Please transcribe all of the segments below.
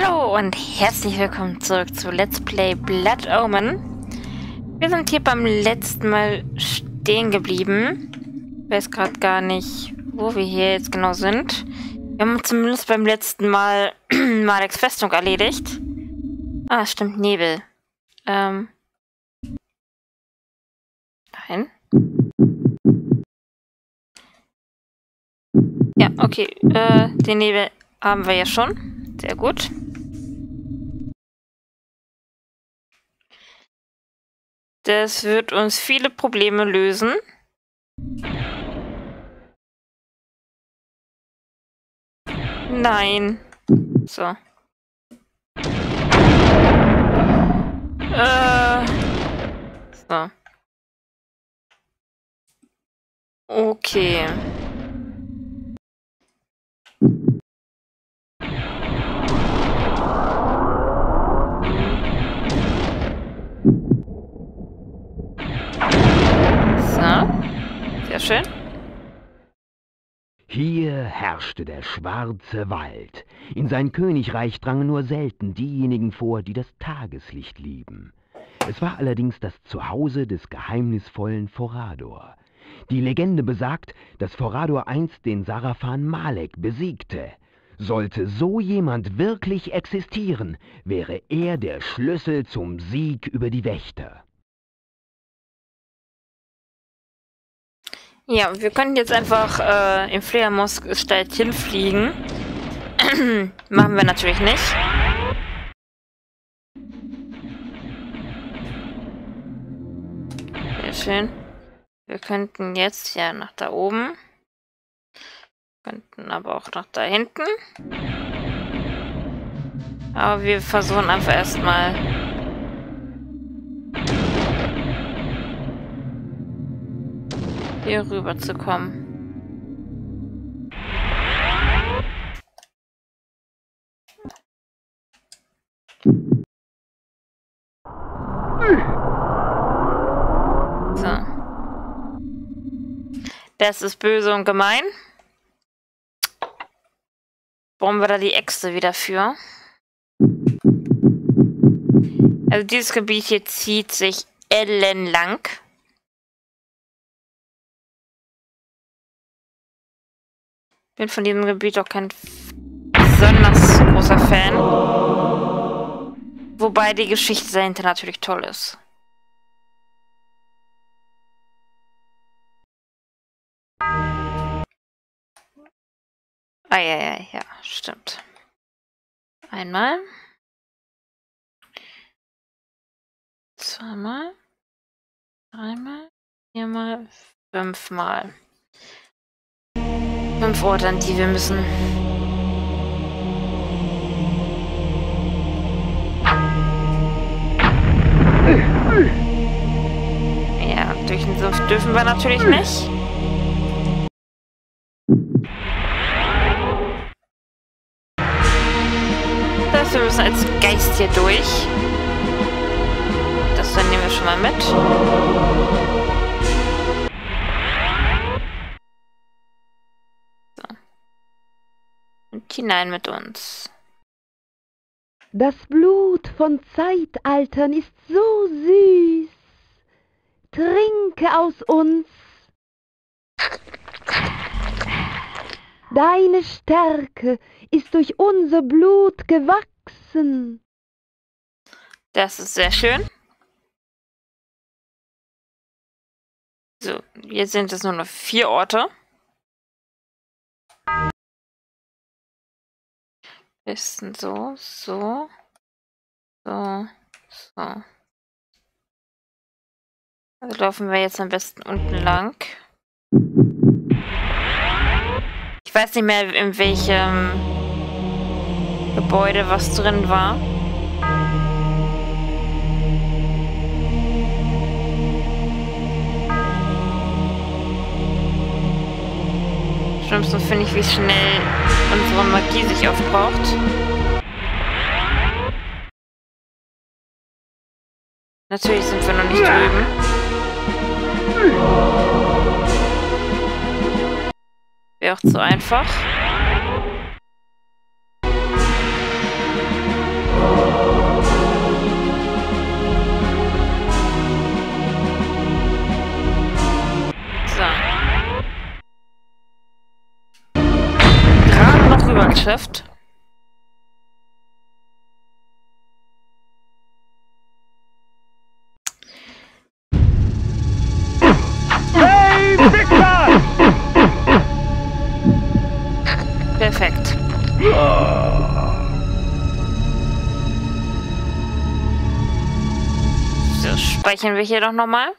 Hallo und herzlich willkommen zurück zu Let's Play Blood Omen. Wir sind hier beim letzten Mal stehen geblieben. Ich weiß gerade gar nicht, wo wir hier jetzt genau sind. Wir haben zumindest beim letzten Mal Maleks Festung erledigt. Ah, stimmt, Nebel. Nein. Ja, okay. Den Nebel haben wir ja schon. Sehr gut. Das wird uns viele Probleme lösen. Nein. So. So. Okay. Schön. Hier herrschte der schwarze Wald. In sein Königreich drangen nur selten diejenigen vor, die das Tageslicht lieben. Es war allerdings das Zuhause des geheimnisvollen Vorador. Die Legende besagt, dass Vorador einst den Sarafan Malek besiegte. Sollte so jemand wirklich existieren, wäre er der Schlüssel zum Sieg über die Wächter. Ja, wir können jetzt einfach im Fleermosk-Steig hinfliegen. Machen wir natürlich nicht. Sehr schön. Wir könnten jetzt ja nach da oben. Könnten aber auch nach da hinten. Aber wir versuchen einfach erstmal. Hier rüber zu kommen. So. Das ist böse und gemein. Brauchen wir da die Äxte wieder für? Also dieses Gebiet hier zieht sich ellenlang. Ich bin von diesem Gebiet auch kein besonders großer Fan. Wobei die Geschichte dahinter natürlich toll ist. Ah ja, stimmt. Einmal. Zweimal. Dreimal. Viermal. Fünfmal. 5 Orte, an die wir müssen. Ja, durch den Sumpf dürfen wir natürlich nicht. Das heißt, wir müssen als Geist hier durch. Das nehmen wir schon mal mit. Hinein mit uns. Das Blut von Zeitaltern ist so süß. Trinke aus uns. Deine Stärke ist durch unser Blut gewachsen. Das ist sehr schön. So, jetzt sind es nur noch 4 Orte. Besten so. Also laufen wir jetzt am besten unten lang. Ich weiß nicht mehr, in welchem Gebäude was drin war. Schlimmsten finde ich, wie schnell unsere Magie sich aufbraucht. Natürlich sind wir noch nicht drüben. Wäre auch zu einfach. Geschäft. Hey, Victor! Perfekt. So, speichern wir hier doch nochmal.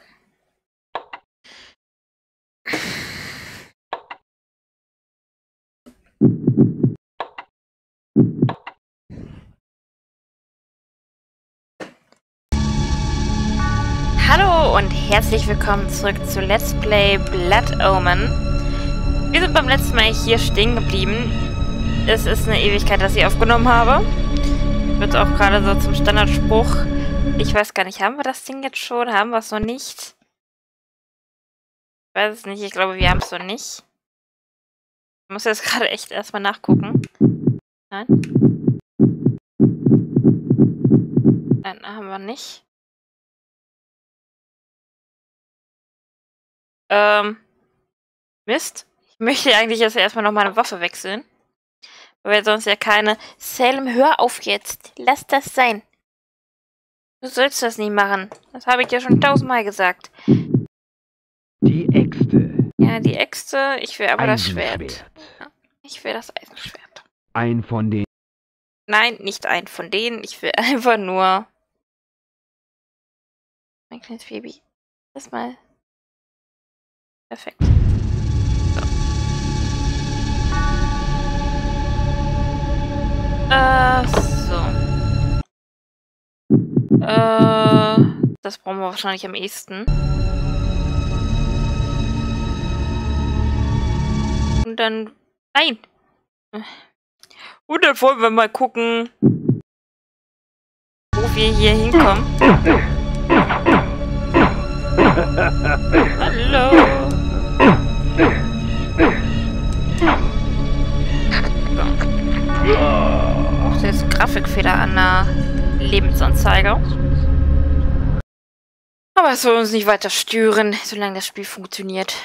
Hallo und herzlich willkommen zurück zu Let's Play Blood Omen. Wir sind beim letzten Mal hier stehen geblieben. Es ist eine Ewigkeit, dass ich aufgenommen habe. Wird auch gerade so zum Standardspruch. Ich weiß gar nicht, haben wir das Ding jetzt schon? Haben wir es noch nicht? Ich weiß es nicht, ich glaube, wir haben es noch nicht. Ich muss jetzt gerade echt erstmal nachgucken. Nein. Nein, haben wir nicht. Mist. Ich möchte eigentlich jetzt erstmal noch meine Waffe wechseln. Weil wir sonst ja keine... Salem, hör auf jetzt. Lass das sein. Du sollst das nicht machen. Das habe ich dir schon 1000-mal gesagt. Die Äxte. Ja, die Äxte. Ich will aber das Schwert. Ja, ich will das Eisenschwert. Ein von denen. Nein, nicht ein von denen. Ich will einfach nur... Mein kleines Baby. Lass mal... Perfekt. So. So. Das brauchen wir wahrscheinlich am ehesten. Und dann... Nein! Und dann wollen wir mal gucken, wo wir hier hinkommen. Hallo! Auch jetzt Grafikfehler an der Lebensanzeige. Aber es soll uns nicht weiter stören, solange das Spiel funktioniert.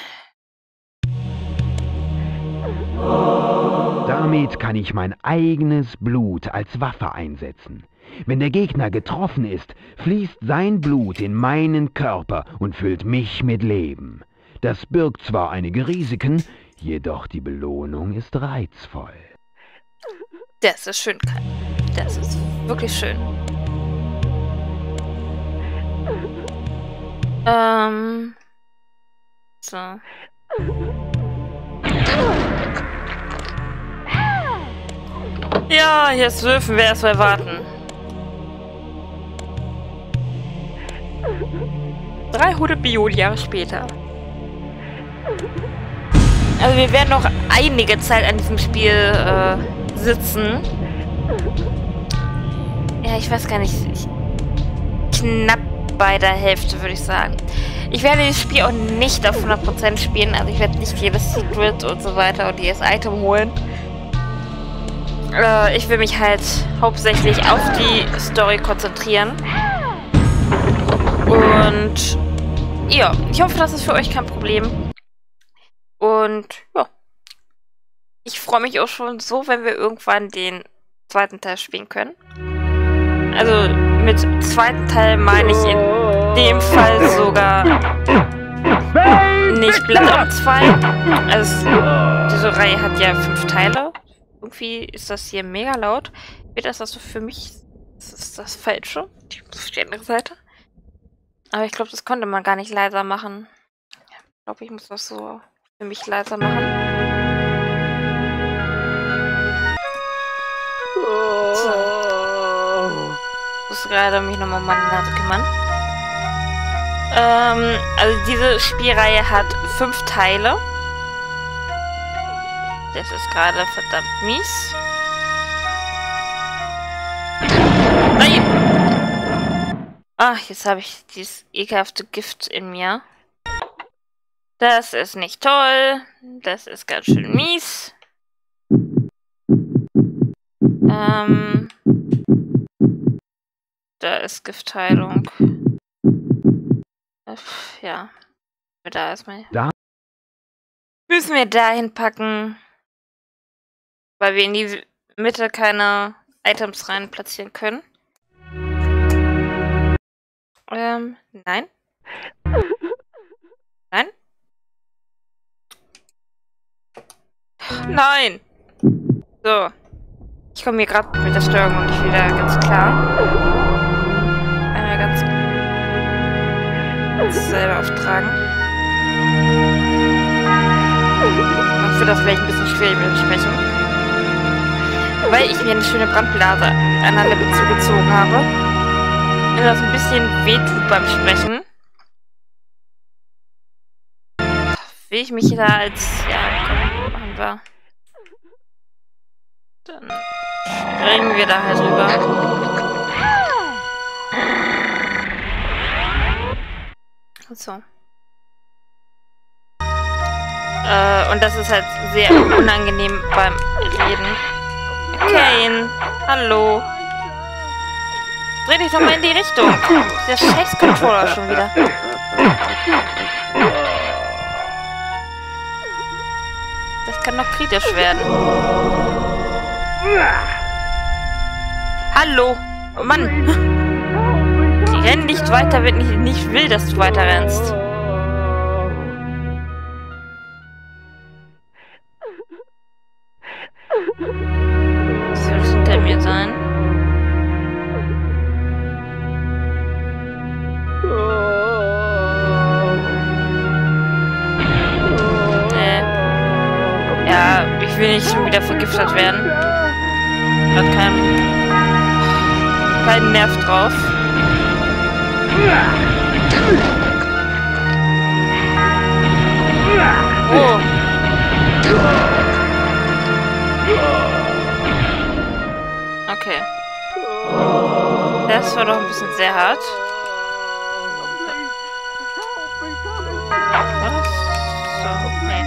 Damit kann ich mein eigenes Blut als Waffe einsetzen. Wenn der Gegner getroffen ist, fließt sein Blut in meinen Körper und füllt mich mit Leben. Das birgt zwar einige Risiken, jedoch die Belohnung ist reizvoll. Das ist schön, Kai. Das ist wirklich schön. So. Ja, jetzt dürfen wir erstmal warten. 300 Millionen Jahre später. Also wir werden noch einige Zeit an diesem Spiel sitzen. Ja, ich weiß gar nicht. Knapp bei der Hälfte, würde ich sagen. Ich werde das Spiel auch nicht auf 100% spielen. Also ich werde nicht jedes Secret und so weiter und jedes Item holen. Ich will mich halt hauptsächlich auf die Story konzentrieren. Und... ja, ich hoffe, das ist für euch kein Problem. Und ja, ich freue mich auch schon so, wenn wir irgendwann den zweiten Teil spielen können. Also mit zweiten Teil meine ich in dem Fall sogar nicht Blood Omen 2. Also diese Reihe hat ja 5 Teile. Irgendwie ist das hier mega laut. Wird das also für mich ist das Falsche? Die andere Seite. Aber ich glaube, das konnte man gar nicht leiser machen. Ich glaube, ich muss das so für mich leiser machen. So. Ich muss gerade mich nochmal um meine Nase kümmern. Also diese Spielreihe hat 5 Teile. Das ist gerade verdammt mies. Ach, jetzt habe ich dieses ekelhafte Gift in mir. Das ist nicht toll. Das ist ganz schön mies. Da ist Giftheilung. Ja. Da erstmal. Müssen wir dahin packen. Weil wir in die Mitte keine Items rein platzieren können. Nein. Nein. Nein! So. Ich komme hier gerade mit der Steuerung und nicht wieder ganz klar. Einmal ganz selber auftragen. Dann wird das vielleicht ein bisschen schwierig mit dem Sprechen. Weil ich mir eine schöne Brandblase an der Lippe zugezogen habe. Und das ein bisschen wehtut beim Sprechen. Will ich mich da als... Ja, komm, machen wir. Dann springen wir da halt rüber. So. Und das ist halt sehr unangenehm beim Reden. Kane, hallo. Dreh dich doch mal in die Richtung. Der scheiß Controller schon wieder. Das kann noch kritisch werden. Hallo! Oh Mann! Renn nicht weiter, wenn ich nicht will, dass du weiter rennst. Das wird hinter mir sein. Ja, ich will nicht schon wieder vergiftet werden. Hat keinen Nerv drauf. Oh. Okay. Das war doch ein bisschen sehr hart. Was? So, nee.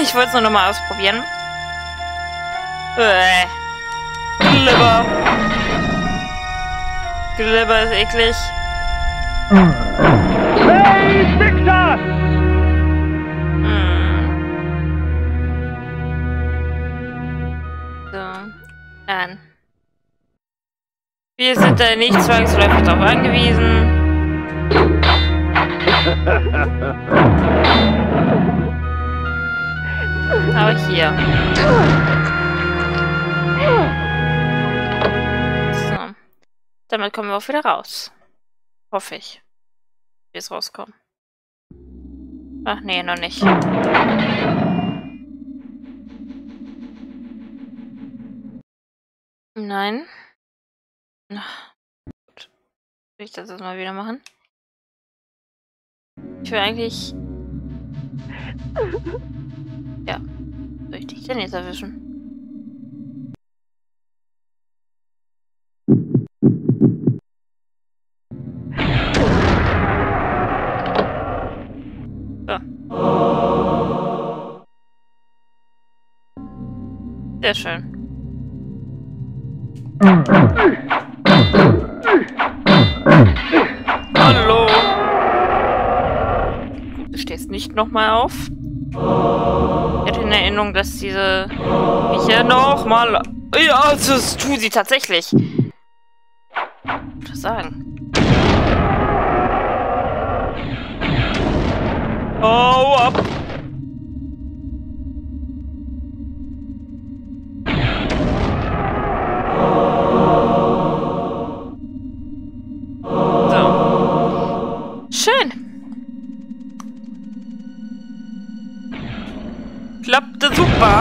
Ich wollte es nur nochmal ausprobieren. Glibber. Glibber ist eklig. Hey, Victor! So. Nein. Wir sind da nicht zwangsläufig drauf angewiesen. Aber hier. So. Damit kommen wir auch wieder raus. Hoffe ich. Wie es rauskommen. Ach nee, noch nicht. Nein. Gut. Will ich das jetzt mal wieder machen? Ich will eigentlich... Ja, soll ich dich denn jetzt erwischen? So. Sehr schön. Hallo! Du stehst nicht nochmal auf. Ich hatte in Erinnerung, dass diese Viecher nochmal... Ja, das tun sie tatsächlich. Was sagen? Hau ab! So. Schön. Klappte super.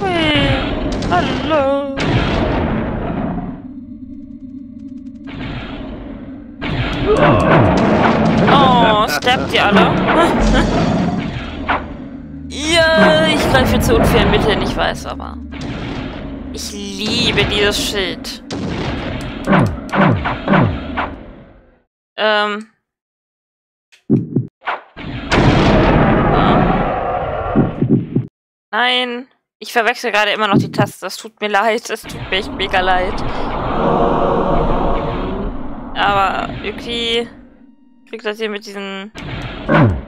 Hey, hallo. Oh, sterbt ihr alle? Ja, ich greife jetzt zu unfair Mitteln, ich weiß aber. Ich liebe dieses Schild. Nein, ich verwechsel gerade immer noch die Tasten. Das tut mir leid, es tut mir echt mega leid. Aber irgendwie kriegt das hier mit diesen...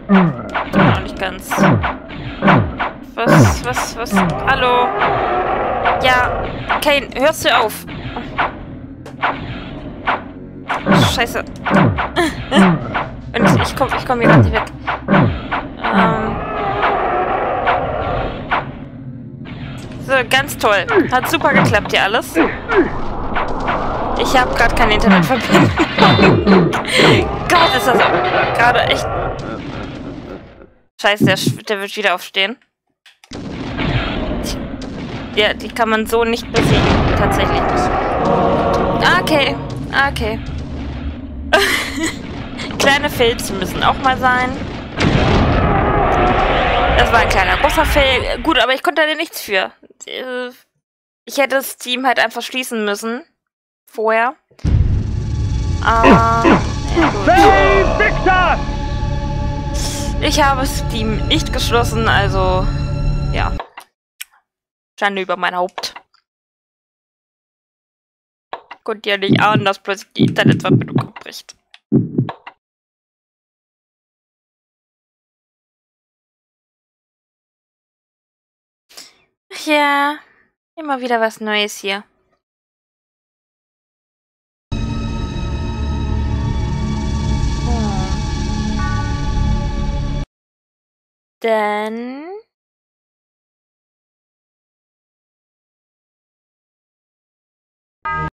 Noch nicht ganz. Was? Hallo? Ja, Kane, hörst du auf? Scheiße. Und ich komm hier ganz nicht weg. So, ganz toll. Hat super geklappt hier alles. Ich habe gerade keine Internetverbindung. Gott, ist das gerade echt... Scheiße, der wird wieder aufstehen. Ja, die kann man so nicht besiegen. Tatsächlich nicht. Okay, okay. Kleine Fails müssen auch mal sein. Das war ein kleiner, großer Fail. Gut, aber ich konnte da nichts für. Ich hätte Steam halt einfach schließen müssen. Vorher. Ja, Victor! Ich habe Steam nicht geschlossen, also ja. Schande über mein Haupt. Konnte ja nicht ahnen, dass plötzlich die Internetverbindung abbricht. Ja, immer wieder was Neues hier. Dann...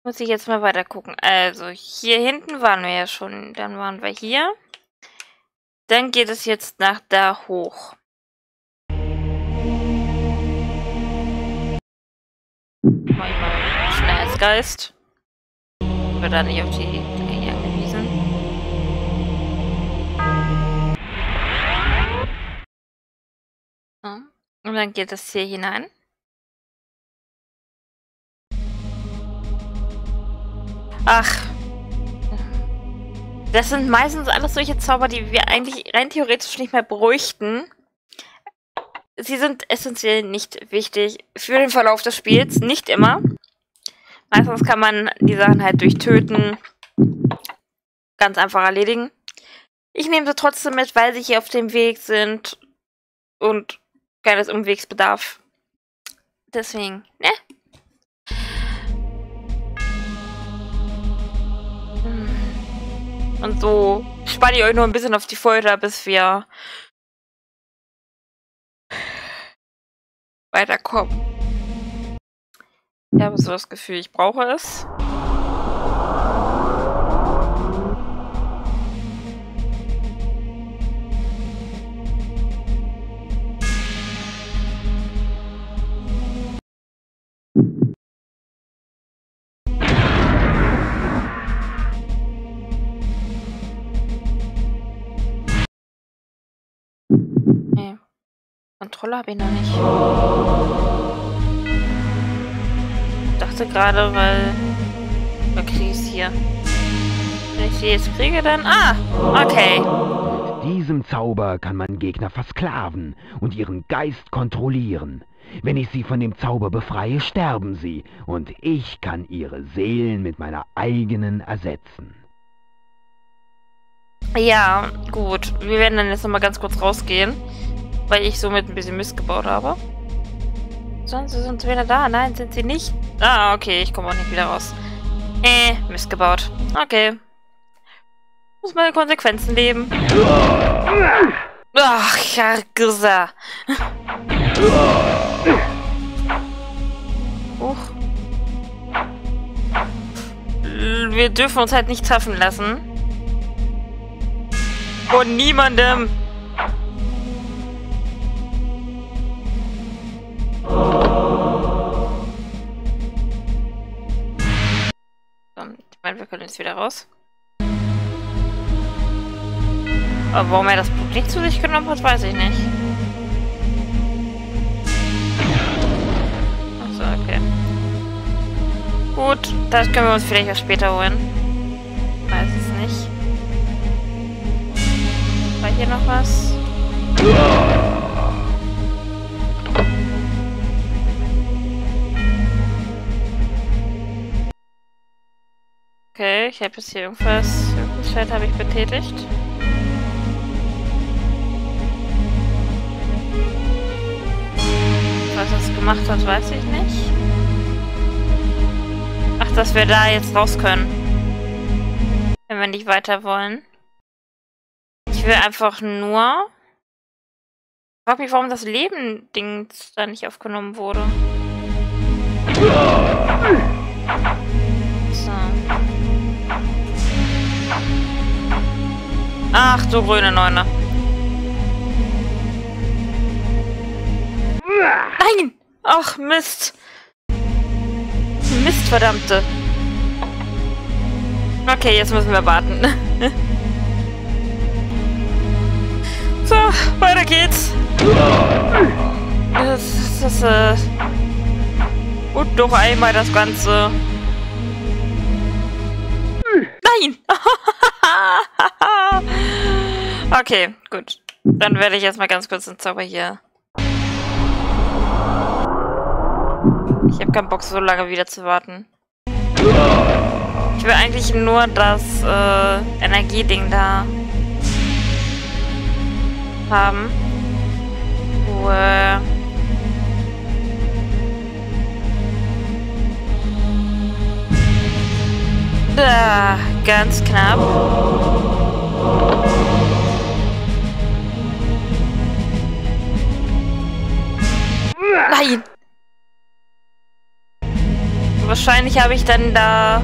Muss ich jetzt mal weiter gucken. Also, hier hinten waren wir ja schon. Dann waren wir hier. Dann geht es jetzt nach da hoch. Mach ich mal Schnellsgeist. Sind wir da nicht auf die Dinge angewiesen? So. Und dann geht es hier hinein. Ach. Das sind meistens alles solche Zauber, die wir eigentlich rein theoretisch nicht mehr bräuchten. Sie sind essentiell nicht wichtig für den Verlauf des Spiels. Nicht immer. Meistens kann man die Sachen halt durch Töten ganz einfach erledigen. Ich nehme sie trotzdem mit, weil sie hier auf dem Weg sind und keines Umwegs bedarf. Deswegen, ne? Und so spanne ich euch nur ein bisschen auf die Folter, bis wir weiterkommen. Ich habe so das Gefühl, ich brauche es. Kontrolle habe ich noch nicht. Ich dachte gerade, weil... Da kriege ich es hier. Wenn ich die jetzt kriege, dann... Ah! Okay. Mit diesem Zauber kann man Gegner versklaven und ihren Geist kontrollieren. Wenn ich sie von dem Zauber befreie, sterben sie. Und ich kann ihre Seelen mit meiner eigenen ersetzen. Ja, gut. Wir werden dann jetzt nochmal ganz kurz rausgehen. Weil ich somit ein bisschen Mist gebaut habe. Sonst sind sie wieder da. Nein, sind sie nicht. Ah, okay, ich komme auch nicht wieder raus. Mist gebaut. Okay. Muss meine Konsequenzen leben. Ach, Chargesa. Huch. Wir dürfen uns halt nicht treffen lassen. Von niemandem. Ich meine, wir können jetzt wieder raus. Aber warum er das Blut nicht zu sich genommen hat, weiß ich nicht. Achso, okay. Gut, das können wir uns vielleicht auch später holen. Weiß es nicht. War hier noch was? Ich habe jetzt hier irgendeinen Chat habe ich betätigt. Was es gemacht hat, weiß ich nicht. Ach, dass wir da jetzt raus können. Wenn wir nicht weiter wollen. Ich will einfach nur... Ich frage mich, warum das Leben-Ding da nicht aufgenommen wurde. So. Ach du grüne Neune. Nein! Ach Mist! Mist, verdammte! Okay, jetzt müssen wir warten. So, weiter geht's! Und noch einmal das Ganze. Nein! Okay, gut. Dann werde ich jetzt mal ganz kurz den Zauber hier... Ich habe keinen Bock, so lange wieder zu warten. Ich will eigentlich nur das Energieding da haben. Ruhe. Da, ganz knapp. Nein! Wahrscheinlich habe ich dann da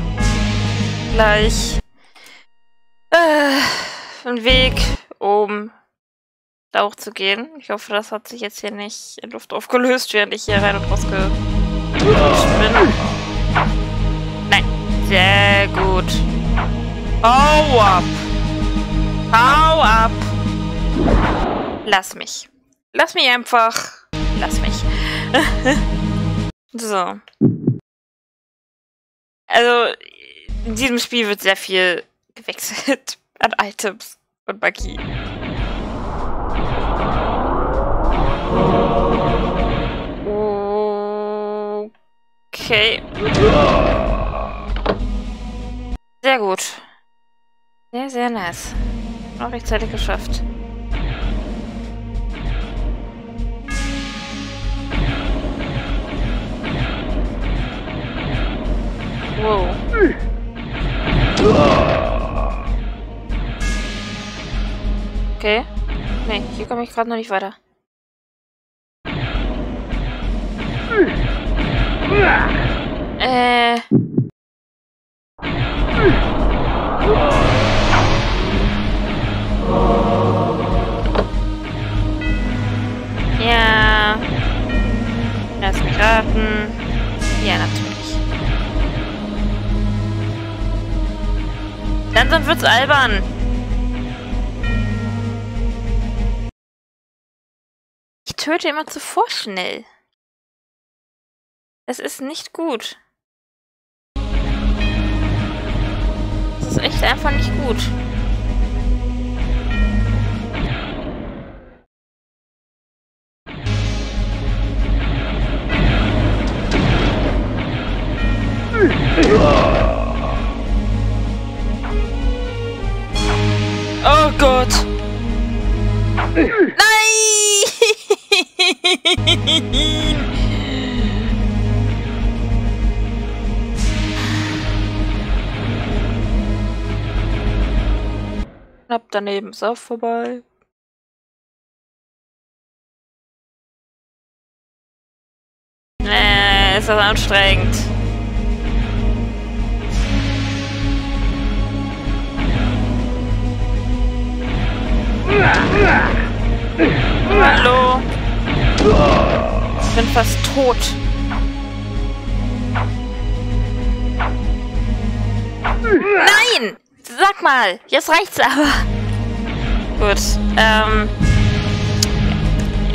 gleich einen Weg, um da hoch zu gehen. Ich hoffe, das hat sich jetzt hier nicht in Luft aufgelöst, während ich hier rein und raus bin. Nein, sehr gut. Hau ab! Hau ab! Lass mich. Lass mich einfach. Lass mich. So. Also, in diesem Spiel wird sehr viel gewechselt an Items und Magie. Okay. Sehr gut. Sehr, sehr nice. Noch rechtzeitig geschafft. Wow. Okay. Nee, hier komme ich gerade noch nicht weiter. Ja. Lass mich raten. Ja, natürlich. Dann wird's albern. Ich töte immer zu vorschnell. Es ist nicht gut. Es ist echt einfach nicht gut. Oh Gott! Nein! Knapp daneben ist auch vorbei. Ist das anstrengend. Hallo. Ich bin fast tot. Nein! Sag mal! Jetzt reicht's aber. Gut.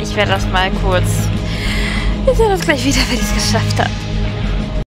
Ich werde das mal kurz... Wir sehen uns gleich wieder, wenn ich es geschafft habe.